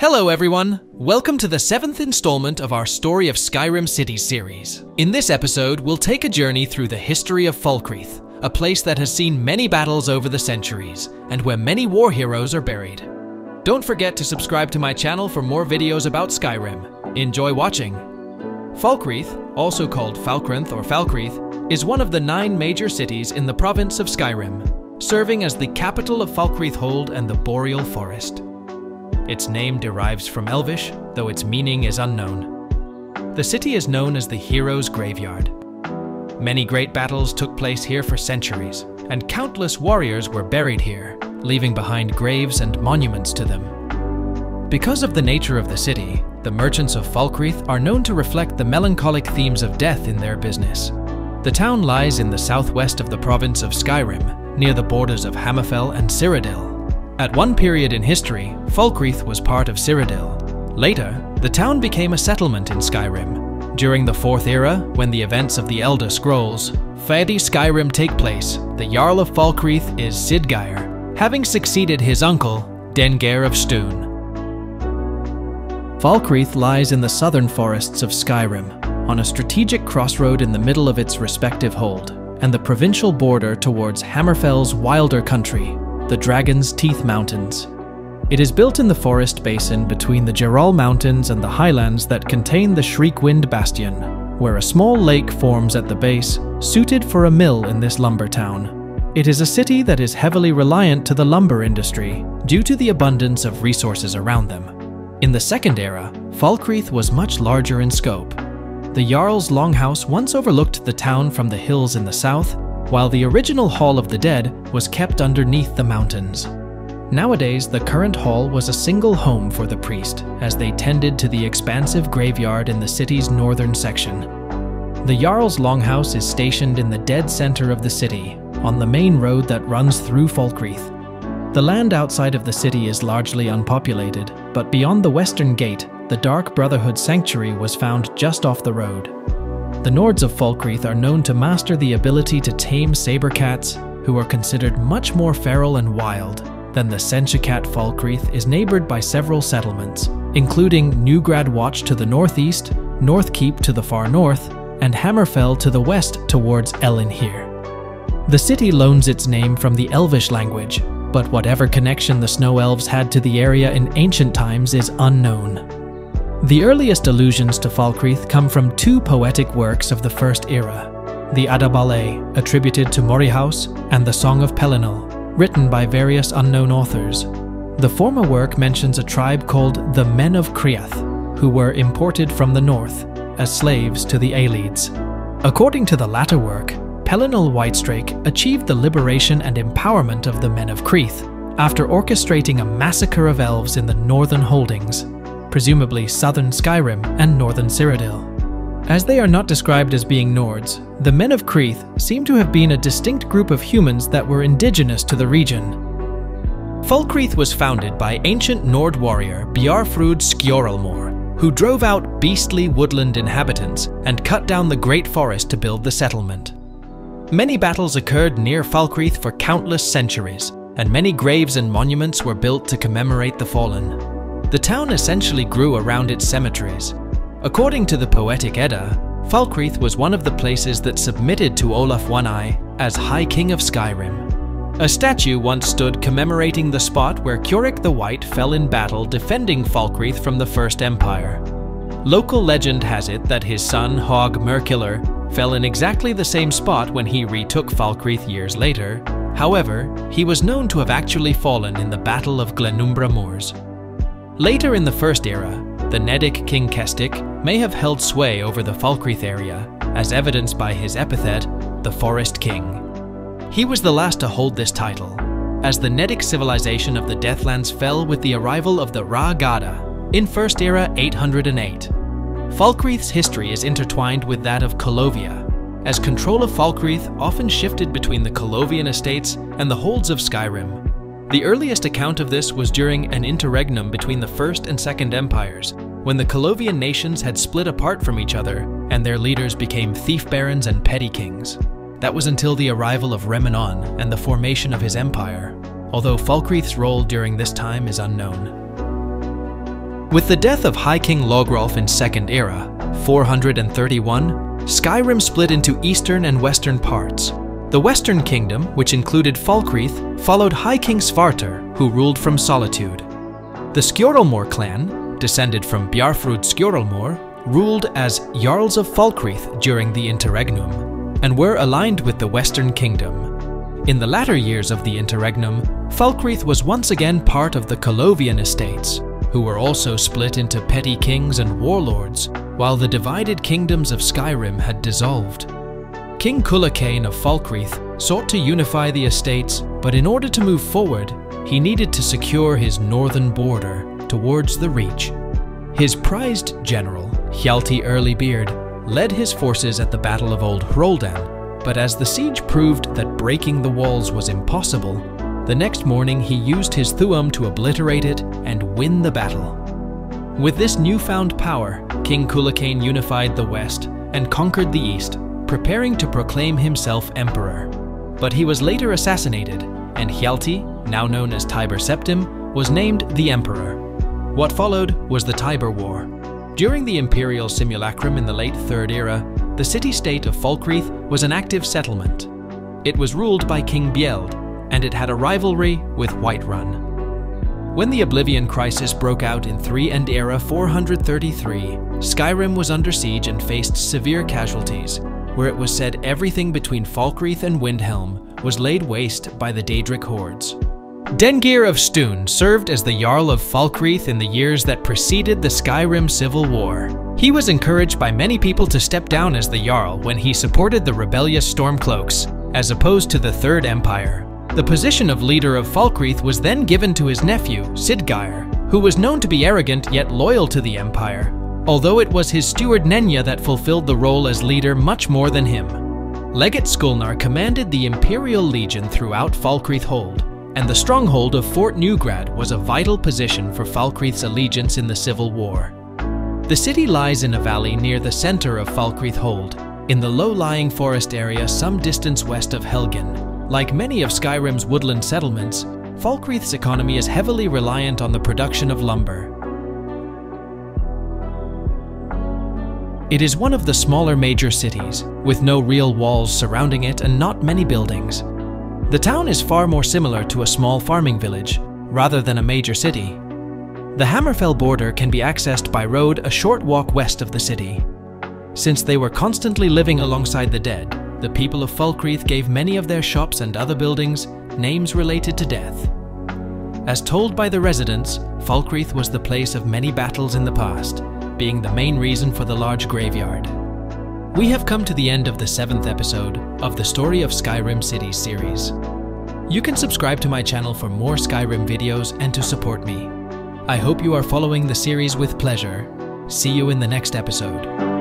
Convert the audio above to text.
Hello everyone! Welcome to the 7th installment of our Story of Skyrim Cities series. In this episode, we'll take a journey through the history of Falkreath, a place that has seen many battles over the centuries, and where many war heroes are buried. Don't forget to subscribe to my channel for more videos about Skyrim. Enjoy watching! Falkreath, also called Falkreath or Falkreath, is one of the 9 major cities in the province of Skyrim, serving as the capital of Falkreath Hold and the Boreal Forest. Its name derives from Elvish, though its meaning is unknown. The city is known as the Hero's Graveyard. Many great battles took place here for centuries, and countless warriors were buried here, leaving behind graves and monuments to them. Because of the nature of the city, the merchants of Falkreath are known to reflect the melancholic themes of death in their business. The town lies in the southwest of the province of Skyrim, near the borders of Hammerfell and Cyrodiil. At one period in history, Falkreath was part of Cyrodiil. Later, the town became a settlement in Skyrim. During the Fourth Era, when the events of The Elder Scrolls, Faerû Skyrim take place, the Jarl of Falkreath is Sidgeir, having succeeded his uncle, Dengeir of Stuhn. Falkreath lies in the southern forests of Skyrim, on a strategic crossroad in the middle of its respective hold, and the provincial border towards Hammerfell's wilder country, the Dragon's Teeth Mountains. It is built in the forest basin between the Jeral Mountains and the highlands that contain the Shriekwind Bastion, where a small lake forms at the base, suited for a mill in this lumber town. It is a city that is heavily reliant to the lumber industry, due to the abundance of resources around them. In the Second Era, Falkreath was much larger in scope. The Jarl's Longhouse once overlooked the town from the hills in the south, while the original Hall of the Dead was kept underneath the mountains. Nowadays, the current hall was a single home for the priest, as they tended to the expansive graveyard in the city's northern section. The Jarl's Longhouse is stationed in the dead center of the city, on the main road that runs through Falkreath. The land outside of the city is largely unpopulated, but beyond the western gate, the Dark Brotherhood Sanctuary was found just off the road. The Nords of Falkreath are known to master the ability to tame saber-cats, who are considered much more feral and wild than the Senche-cat. Falkreath is neighbored by several settlements, including Newgrad Watch to the northeast, Northkeep to the far north, and Hammerfell to the west towards Elinhir. The city loans its name from the Elvish language, but whatever connection the Snow Elves had to the area in ancient times is unknown. The earliest allusions to Falkreath come from 2 poetic works of the First Era, the Adabale, attributed to Morihaus, and the Song of Pelinal, written by various unknown authors. The former work mentions a tribe called the Men of Kriath, who were imported from the north as slaves to the Aelids. According to the latter work, Pelinal Whitestrake achieved the liberation and empowerment of the Men of Kreath after orchestrating a massacre of elves in the northern holdings, presumably southern Skyrim and northern Cyrodiil. As they are not described as being Nords, the Men of Kreath seem to have been a distinct group of humans that were indigenous to the region. Falkreath was founded by ancient Nord warrior Bjarfrud Skjoralmor, who drove out beastly woodland inhabitants and cut down the great forest to build the settlement. Many battles occurred near Falkreath for countless centuries, and many graves and monuments were built to commemorate the fallen. The town essentially grew around its cemeteries. According to the poetic Edda, Falkreath was one of the places that submitted to Olaf One-Eye as High King of Skyrim. A statue once stood commemorating the spot where Curic the White fell in battle defending Falkreath from the First Empire. Local legend has it that his son Hog Merkiller fell in exactly the same spot when he retook Falkreath years later. However, he was known to have actually fallen in the Battle of Glenumbra Moors. Later in the First Era, the Nedic King Kestik may have held sway over the Falkreath area, as evidenced by his epithet, the Forest King. He was the last to hold this title, as the Nedic civilization of the Deathlands fell with the arrival of the Ra Gada in First Era 808. Falkreath's history is intertwined with that of Colovia, as control of Falkreath often shifted between the Colovian estates and the holds of Skyrim. The earliest account of this was during an interregnum between the First and Second Empires, when the Colovian nations had split apart from each other, and their leaders became thief barons and petty kings. That was until the arrival of Remenon and the formation of his empire, although Falkreath's role during this time is unknown. With the death of High King Logrolf in Second Era, 431, Skyrim split into eastern and western parts. The Western Kingdom, which included Falkreath, followed High King Svartar, who ruled from Solitude. The Skjoralmor clan, descended from Bjarfrud Skjoralmor, ruled as Jarls of Falkreath during the Interregnum, and were aligned with the Western Kingdom. In the latter years of the Interregnum, Falkreath was once again part of the Colovian estates, who were also split into petty kings and warlords, while the divided kingdoms of Skyrim had dissolved. King Kulakane of Falkreath sought to unify the estates, but in order to move forward, he needed to secure his northern border towards the Reach. His prized general, Hjalti Earlybeard, led his forces at the Battle of Old Hroldan, but as the siege proved that breaking the walls was impossible, the next morning he used his Thuum to obliterate it and win the battle. With this newfound power, King Kulakane unified the west and conquered the east, preparing to proclaim himself emperor. But he was later assassinated, and Hjalti, now known as Tiber Septim, was named the emperor. What followed was the Tiber War. During the imperial simulacrum in the late Third Era, the city-state of Falkreath was an active settlement. It was ruled by King Bjeld, and it had a rivalry with Whiterun. When the Oblivion Crisis broke out in 3rd Era 433, Skyrim was under siege and faced severe casualties, where it was said everything between Falkreath and Windhelm was laid waste by the Daedric hordes. Dengeir of Stuhn served as the Jarl of Falkreath in the years that preceded the Skyrim Civil War. He was encouraged by many people to step down as the Jarl when he supported the rebellious Stormcloaks, as opposed to the Third Empire. The position of leader of Falkreath was then given to his nephew, Sidgeir, who was known to be arrogant yet loyal to the Empire, although it was his steward Nenja that fulfilled the role as leader much more than him. Legate Skulnar commanded the Imperial Legion throughout Falkreath Hold, and the stronghold of Fort Newgrad was a vital position for Falkreath's allegiance in the Civil War. The city lies in a valley near the center of Falkreath Hold, in the low-lying forest area some distance west of Helgen. Like many of Skyrim's woodland settlements, Falkreath's economy is heavily reliant on the production of lumber. It is one of the smaller major cities, with no real walls surrounding it and not many buildings. The town is far more similar to a small farming village, rather than a major city. The Hammerfell border can be accessed by road a short walk west of the city. Since they were constantly living alongside the dead, the people of Falkreath gave many of their shops and other buildings names related to death. As told by the residents, Falkreath was the place of many battles in the past, being the main reason for the large graveyard. We have come to the end of the 7th episode of the Story of Skyrim Cities series. You can subscribe to my channel for more Skyrim videos and to support me. I hope you are following the series with pleasure. See you in the next episode.